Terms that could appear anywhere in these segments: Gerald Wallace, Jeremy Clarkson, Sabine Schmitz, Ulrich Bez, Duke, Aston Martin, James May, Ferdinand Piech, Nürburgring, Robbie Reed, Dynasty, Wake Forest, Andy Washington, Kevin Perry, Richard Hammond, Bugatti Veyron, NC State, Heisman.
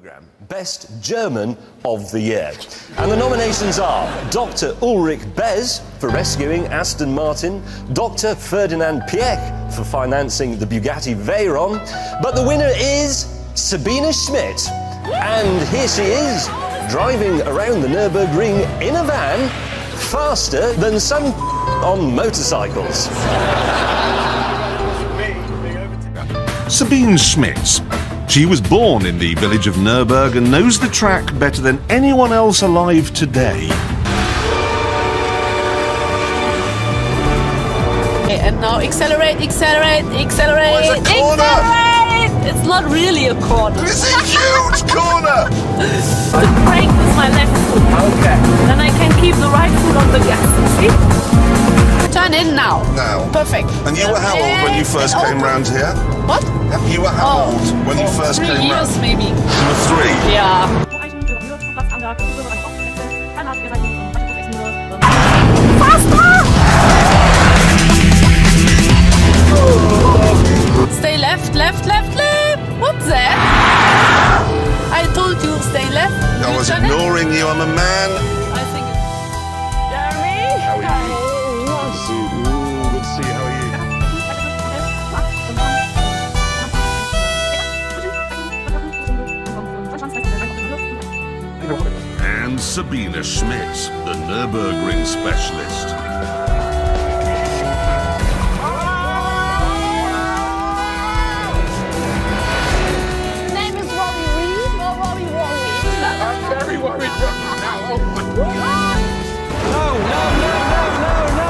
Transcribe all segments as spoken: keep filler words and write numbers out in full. programme, Best German of the Year. And the nominations are Doctor Ulrich Bez for rescuing Aston Martin, Doctor Ferdinand Piech for financing the Bugatti Veyron, but the winner is Sabine Schmitz. And here she is, driving around the Nürburgring in a van, faster than some on motorcycles. Sabine Schmitz. She was born in the village of Nürburgring and knows the track better than anyone else alive today. Okay, and now accelerate, accelerate, accelerate, oh, it's a corner. Accelerate! It's not really a corner. It's a huge corner! The brake with my left foot. Okay. Then I can keep the right foot on the gas, see? Turn in now. Now. Perfect. And you were how old when you first came round here? What? You were how oh. old when oh. you first three came round? Three years maybe. You were three? Yeah. Faster! Stay left, left, left, left. What's that? I told you, stay left. I was ignoring you. I'm a man. I think it's... Jeremy? How are you? And Sabine Schmitz, the Nürburgring specialist. My name is Robbie Reed, not Robbie Robbie. I'm very worried right now. Oh, my God. No, no, no, no, no, no.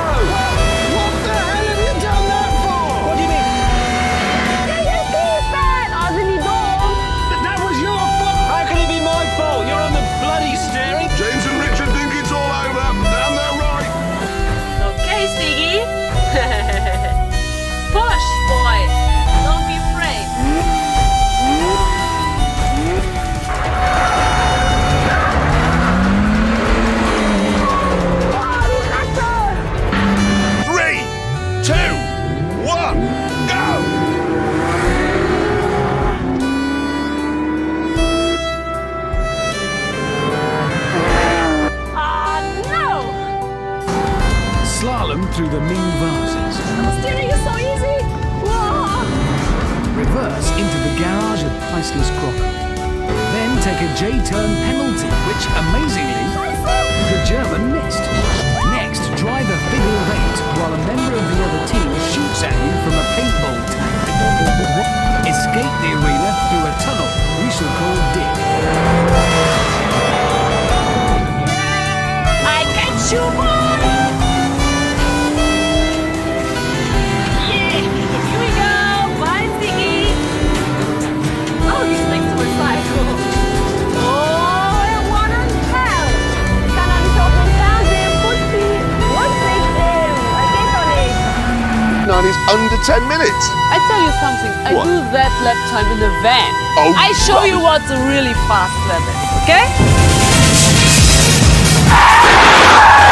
What the hell have you done that for? What do you mean? Did you keep it? I really don't. But that was your fault. How can it be my fault? You're on the bloody steering. James and Richard think it's all over, and they're right. Okay, Stiggy. Push, boy. Don't be afraid. Three, two, one, go! Slalom through the mean vases. The steering is so easy! Whoa. Reverse into the garage of Priceless Crocker. Then take a J-turn penalty, which, amazingly, the German missed. Next, drive a figure of eight while a member of the other team shoots at you from a paintball tank. Escape the arena through a tunnel we shall call Dick. I catch you, boy! Is under ten minutes. I tell you something, I what? do that lap time in the van. Oh, I show you what a really fast lap is, okay?